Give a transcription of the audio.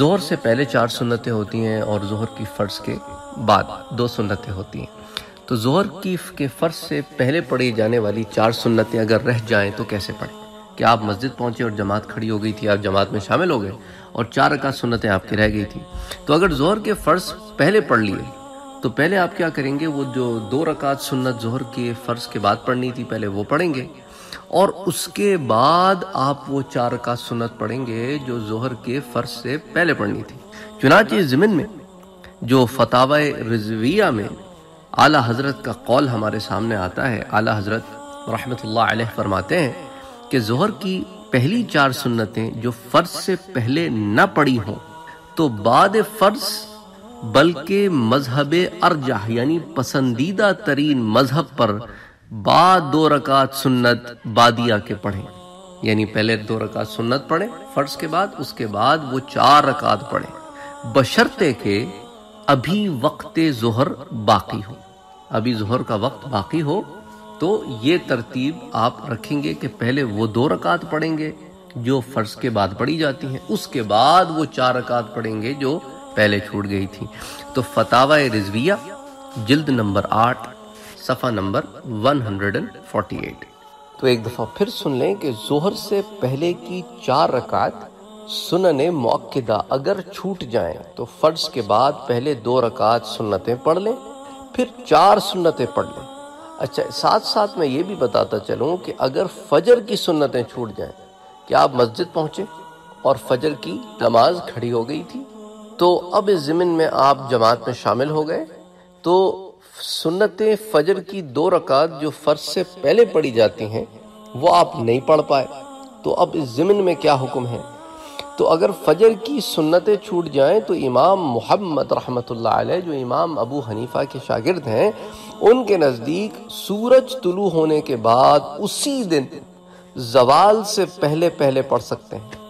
ظہر سے پہلے 4 سنتیں ہوتی ہیں اور ظہر کی فرض کے بعد 2 سنتیں ہوتی ہیں. تو ظہر کے فرض سے پہلے پڑھی جانے والی 4 سنتیں اگر رہ جائیں تو کیسے پڑھیں؟ کہ آپ مسجد پہنچے اور جماعت کھڑی ہو گئی تھی، آپ جماعت میں شامل ہو گئے اور 4 رکعت سنتیں آپ کی رہ گئی تھیں. تو اگر ظہر کے فرض پہلے پڑھ لیے تو پہلے آپ کیا کریں گے؟ وہ جو 2 رکعت سنت ظہر کے فرض کے بعد پڑھنی تھی پہلے وہ پڑھیں گے، اور اس کے بعد آپ وہ 4 رکعت سنت پڑھیں گے جو ظہر کے فرض سے پہلے پڑھنی تھی. چنانچہ اس ضمن میں جو فتاوہ رضویہ میں اعلیٰ حضرت کا قول ہمارے سامنے آتا ہے، اعلیٰ حضرت رحمۃ اللہ علیہ فرماتے ہیں کہ ظہر کی پہلی 4 سنتیں جو فرض سے پہلے نہ پڑھی ہوں تو بعد فرض، بلکہ مذہب ارجح یعنی پسندیدہ ترین مذہب پر بعد 2 رکعت سنت بادیہ کے پڑھیں. یعنی پہلے 2 رکعت سنت پڑھیں فرض کے بعد، اس کے بعد وہ 4 رکعت پڑھیں، بشرطے کہ ابھی وقت ظہر باقی ہو، ابھی ظہر کا وقت باقی ہو. تو یہ ترتیب آپ رکھیں گے کہ پہلے وہ 2 رکعت پڑھیں گے جو فرض کے بعد پڑھی جاتی ہیں، اس کے بعد وہ 4 رکعت پڑھیں گے جو پہلے چھوٹ گئی تھی. تو فتاوہ رضویہ جلد نمبر 8 صفحہ نمبر 148. تو ایک دفعہ پھر سن لیں کہ ظہر سے پہلے کی 4 رکعت سنن مؤکدہ اگر چھوٹ جائیں تو فرض کے بعد پہلے 2 رکعت سنتیں پڑھ لیں، پھر 4 سنتیں پڑھ لیں. اچھا، ساتھ ساتھ میں یہ بھی بتاتا چلوں کہ اگر فجر کی سنتیں چھوٹ جائیں، کہ آپ مسجد پہنچے اور فجر کی نماز کھڑی ہو گئی تھی، تو اب اس ضمن میں آپ جماعت میں شامل ہو گئے، تو سنتیں فجر کی 2 رکعت جو فرض سے پہلے پڑھی جاتی ہیں وہ آپ نہیں پڑھ پائے. تو اب اس ضمن میں کیا حکم ہے؟ تو اگر فجر کی سنتیں چھوٹ جائیں تو امام محمد رحمۃ اللہ علیہ، جو امام ابو حنیفہ کے شاگرد ہیں، ان کے نزدیک سورج طلوع ہونے کے بعد اسی دن زوال سے پہلے پڑھ سکتے ہیں.